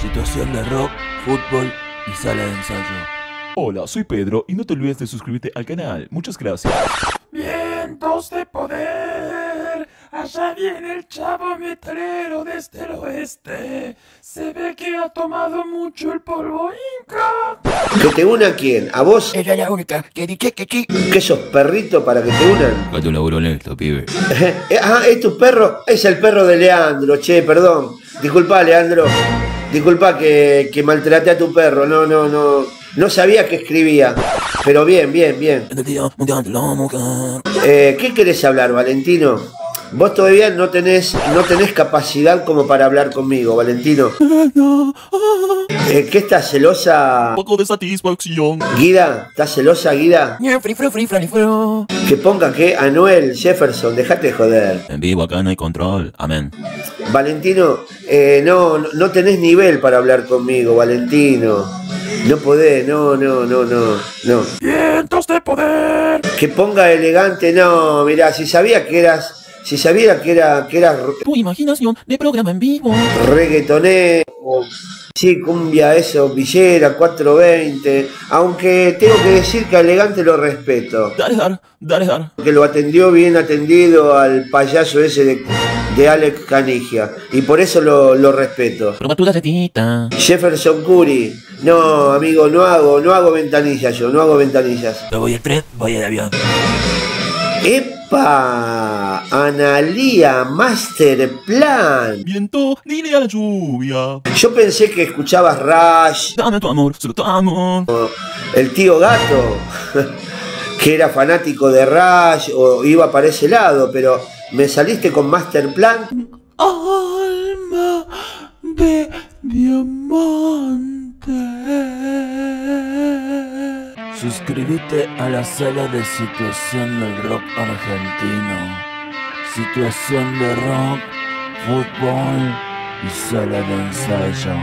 Situación de Rock, Fútbol y Sala de Ensayo. Hola, soy Pedro y no te olvides de suscribirte al canal. Muchas gracias. Vientos de poder, allá viene el Chavo Metalero desde el oeste. Se ve que ha tomado mucho el polvo inca. ¿Que te una quién? ¿A vos? Era la única. ¿Qué sos, perrito, para que te unan? Gato laburo honesto, pibe. Ajá, ¿es tu perro? Es el perro de Leandro, che, perdón. Disculpa, Leandro. Disculpa que maltraté a tu perro. No. No sabía que escribía, pero bien. ¿Qué querés hablar, Valentino? Vos todavía no tenés capacidad como para hablar conmigo, Valentino. No. ¿Qué estás celosa? Un poco de satisfacción. Guida, ¿estás celosa, Guida? Que ponga que Anuel, Jefferson, dejate de joder. En vivo acá no hay control, amén. Valentino, no tenés nivel para hablar conmigo, Valentino. No podés, no. ¡Vientos de poder! Que ponga elegante, no, mirá, si sabía que eras tu imaginación de programa en vivo. Reggaetonero, sí, cumbia, eso, villera, 420. Aunque tengo que decir que elegante lo respeto. Dale. Que lo atendió bien atendido al payaso ese de Alex Caniggia, y por eso lo respeto. Probatura de tita. Jefferson Curry. No, amigo, no hago ventanillas yo, no hago ventanillas. No voy al tren, voy al avión. ¡Epa! Analia, Masterplan. Viento, dile a la lluvia. Yo pensé que escuchabas Rush. Dame tu amor, solo tu amor. El tío Gato, que era fanático de Rush o iba para ese lado, pero me saliste con Masterplan. Alma de Diamante. Suscríbete a la sala de Situación del Rock argentino. Situación de Rock, Fútbol y Sala de Ensayo.